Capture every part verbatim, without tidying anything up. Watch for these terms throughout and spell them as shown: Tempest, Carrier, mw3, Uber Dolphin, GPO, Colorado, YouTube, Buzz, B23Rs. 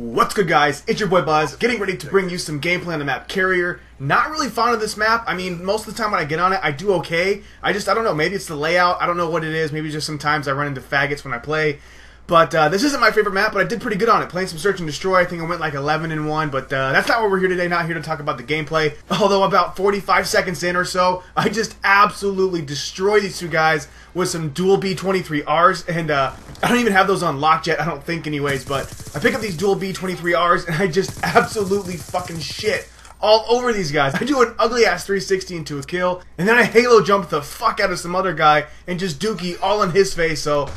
What's good, guys? It's your boy Buzz, getting ready to bring you some gameplay on the map Carrier. Not really fond of this map. I mean, most of the time when I get on it, I do okay. I just, I don't know, maybe it's the layout. I don't know what it is. Maybe just sometimes I run into faggots when I play. But uh, this isn't my favorite map, but I did pretty good on it. Playing some Search and Destroy, I think I went like eleven and one, but uh, that's not what we're here today. Not here to talk about the gameplay. Although about forty-five seconds in or so, I just absolutely destroyed these two guys with some dual B twenty-three Rs, and uh, I don't even have those unlocked yet, I don't think anyways, but I pick up these dual B twenty-three Rs, and I just absolutely fucking shit all over these guys. I do an ugly-ass three sixty into a kill, and then I halo jump the fuck out of some other guy and just dookie all in his face, so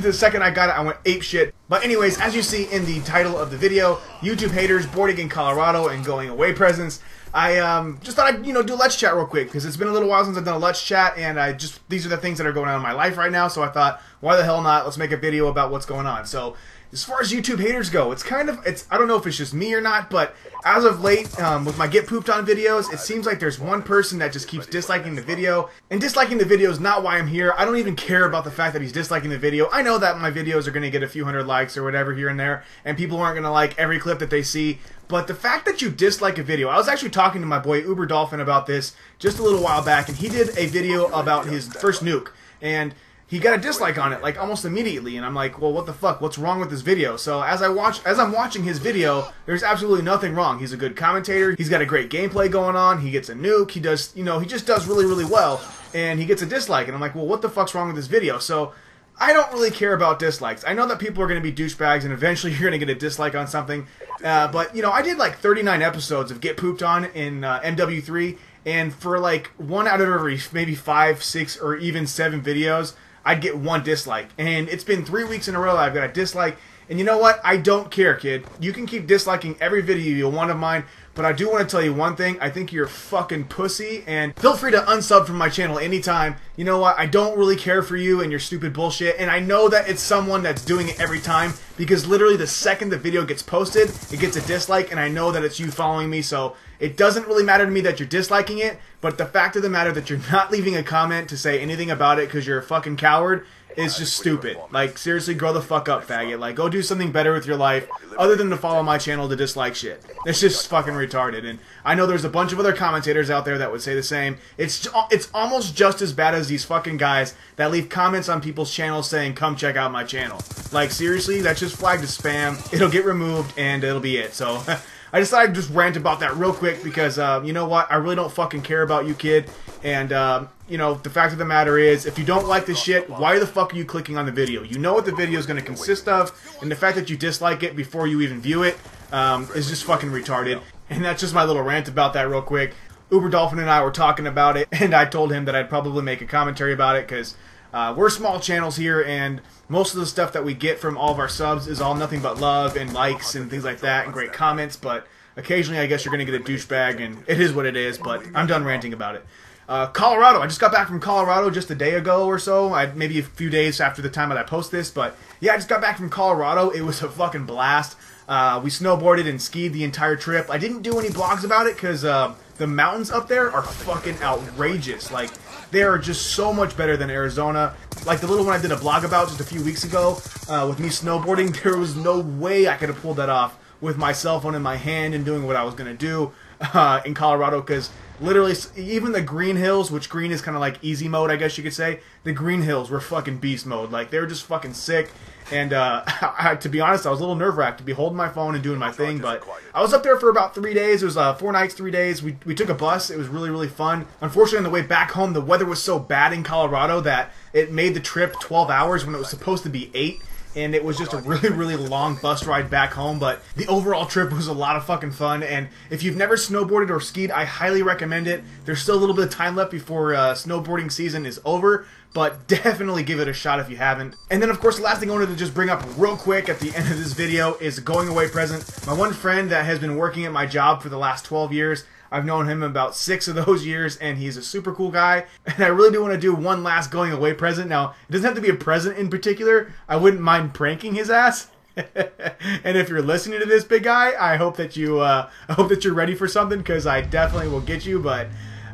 the second I got it, I went ape shit. But anyways, as you see in the title of the video, YouTube haters, boarding in Colorado and going away presents, I um, just thought I'd, you know, do a Let's Chat real quick, because it's been a little while since I've done a Let's Chat, and I just, these are the things that are going on in my life right now, so I thought, why the hell not? Let's make a video about what's going on. So as far as YouTube haters go, it's kind of, it's, I don't know if it's just me or not, but as of late, um, with my Get Pooped On videos, it seems like there's one person that just keeps disliking the video, and disliking the video is not why I'm here. I don't even care about the fact that he's disliking the video. I know that my videos are going to get a few hundred likes or whatever here and there, and people aren't going to like every clip that they see, but the fact that you dislike a video, I was actually talking to my boy Uber Dolphin about this just a little while back, and he did a video about his first nuke, and he got a dislike on it, like, almost immediately, and I'm like, well, what the fuck, what's wrong with this video? So, as, I watch, as I'm watching his video, there's absolutely nothing wrong. He's a good commentator, he's got a great gameplay going on, he gets a nuke, he does, you know, he just does really, really well, and he gets a dislike, and I'm like, well, what the fuck's wrong with this video? So, I don't really care about dislikes. I know that people are going to be douchebags, and eventually you're going to get a dislike on something, uh, but, you know, I did, like, thirty-nine episodes of Get Pooped On in uh, M W three, and for, like, one out of every maybe five, six, or even seven videos, I'd get one dislike, and it's been three weeks in a row that I've got a dislike, and you know what? I don't care, kid. You can keep disliking every video you want of mine, but I do want to tell you one thing. I think you're a fucking pussy, and feel free to unsub from my channel anytime. You know what? I don't really care for you and your stupid bullshit, and I know that it's someone that's doing it every time, because literally the second the video gets posted, it gets a dislike, and I know that it's you following me, so it doesn't really matter to me that you're disliking it, but the fact of the matter that you're not leaving a comment to say anything about it because you're a fucking coward is just stupid. Like, seriously, grow the fuck up, faggot. Like, go do something better with your life other than to follow my channel to dislike shit. It's just fucking retarded, and I know there's a bunch of other commentators out there that would say the same. It's it's almost just as bad as these fucking guys that leave comments on people's channels saying, come check out my channel. Like, seriously, that's just flagged as spam. It'll get removed, and it'll be it, so I decided to just rant about that real quick because, uh, you know what, I really don't fucking care about you, kid, and, uh, you know, the fact of the matter is, if you don't like this shit, why the fuck are you clicking on the video? You know what the video is going to consist of, and the fact that you dislike it before you even view it um, is just fucking retarded, and that's just my little rant about that real quick. Uber Dolphin and I were talking about it, and I told him that I'd probably make a commentary about it because Uh, we're small channels here, and most of the stuff that we get from all of our subs is all nothing but love and likes and things like that and great comments, but occasionally I guess you're going to get a douchebag, and it is what it is, but I'm done ranting about it. Uh, Colorado. I just got back from Colorado just a day ago or so, I, maybe a few days after the time that I post this, but yeah, I just got back from Colorado. It was a fucking blast. Uh, we snowboarded and skied the entire trip. I didn't do any blogs about it because uh, the mountains up there are fucking outrageous. Like, they are just so much better than Arizona. Like the little one I did a blog about just a few weeks ago uh, with me snowboarding, there was no way I could have pulled that off with my cell phone in my hand and doing what I was going to do uh, in Colorado, because literally even the green hills, which green is kind of like easy mode, I guess you could say, the green hills were fucking beast mode. Like, they were just fucking sick. And uh, I, to be honest, I was a little nerve-wracked to be holding my phone and doing my thing, but I was up there for about three days. It was uh, four nights, three days. We, we took a bus. It was really, really fun. Unfortunately, on the way back home, the weather was so bad in Colorado that it made the trip twelve hours when it was supposed to be eight. And it was just a really, really long bus ride back home, but the overall trip was a lot of fucking fun, and if you've never snowboarded or skied, I highly recommend it. There's still a little bit of time left before uh, snowboarding season is over, but definitely give it a shot if you haven't. And then, of course, the last thing I wanted to just bring up real quick at the end of this video is a going away present. My one friend that has been working at my job for the last twelve years, I've known him about six of those years, and he's a super cool guy, and I really do want to do one last going away present. Now, it doesn't have to be a present in particular. I wouldn't mind pranking his ass. And if you're listening to this, big guy, I hope that you, uh, I hope that you're ready for something, because I definitely will get you, but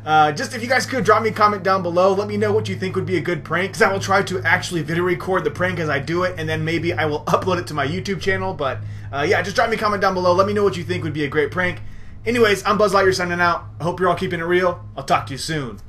Uh, just if you guys could drop me a comment down below, let me know what you think would be a good prank, because I will try to actually video record the prank as I do it, and then maybe I will upload it to my YouTube channel. But uh, yeah, just drop me a comment down below, let me know what you think would be a great prank. Anyways, I'm Buzz Lightyear signing out. I hope you're all keeping it real. I'll talk to you soon.